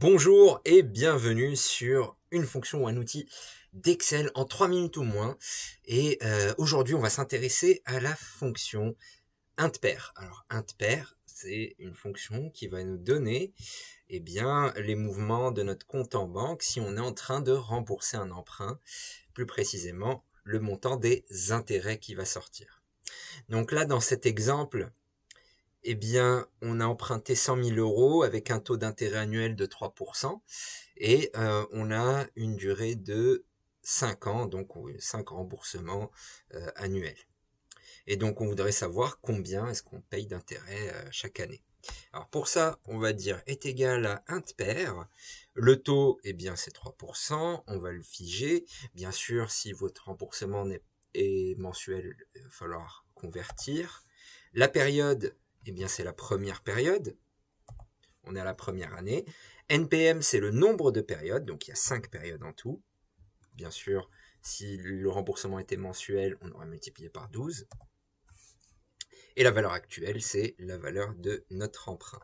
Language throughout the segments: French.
Bonjour et bienvenue sur une fonction ou un outil d'Excel en 3 minutes ou moins. Et aujourd'hui, on va s'intéresser à la fonction INTPER. Alors INTPER, c'est une fonction qui va nous donner les mouvements de notre compte en banque si on est en train de rembourser un emprunt, plus précisément le montant des intérêts qui va sortir. Donc là, dans cet exemple, on a emprunté 100 000 € avec un taux d'intérêt annuel de 3% et on a une durée de 5 ans, donc 5 remboursements annuels. Et donc, on voudrait savoir combien est-ce qu'on paye d'intérêt chaque année. Alors, pour ça, on va dire est égal à INTPER. Le taux, c'est 3%. On va le figer. Bien sûr, si votre remboursement est mensuel, il va falloir convertir. La période, c'est la première période. On est à la première année. NPM, c'est le nombre de périodes. Donc, il y a 5 périodes en tout. Bien sûr, si le remboursement était mensuel, on aurait multiplié par 12. Et la valeur actuelle, c'est la valeur de notre emprunt.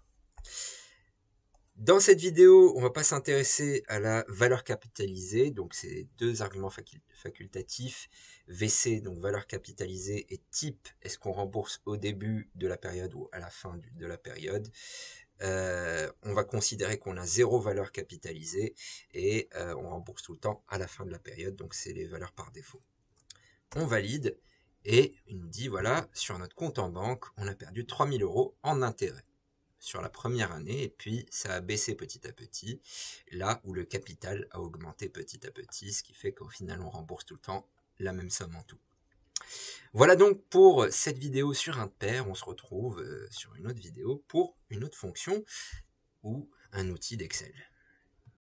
Dans cette vidéo, on ne va pas s'intéresser à la valeur capitalisée. Donc, c'est 2 arguments facultatifs. VC, donc valeur capitalisée, et type, est-ce qu'on rembourse au début de la période ou à la fin de la période. On va considérer qu'on a 0 valeur capitalisée et on rembourse tout le temps à la fin de la période. Donc, c'est les valeurs par défaut. On valide et il nous dit, voilà, sur notre compte en banque, on a perdu 3 000 € en intérêts sur la première année, et puis ça a baissé petit à petit, là où le capital a augmenté petit à petit, ce qui fait qu'au final, on rembourse tout le temps la même somme en tout. Voilà donc pour cette vidéo sur INTPER. On se retrouve sur une autre vidéo pour une autre fonction ou un outil d'Excel.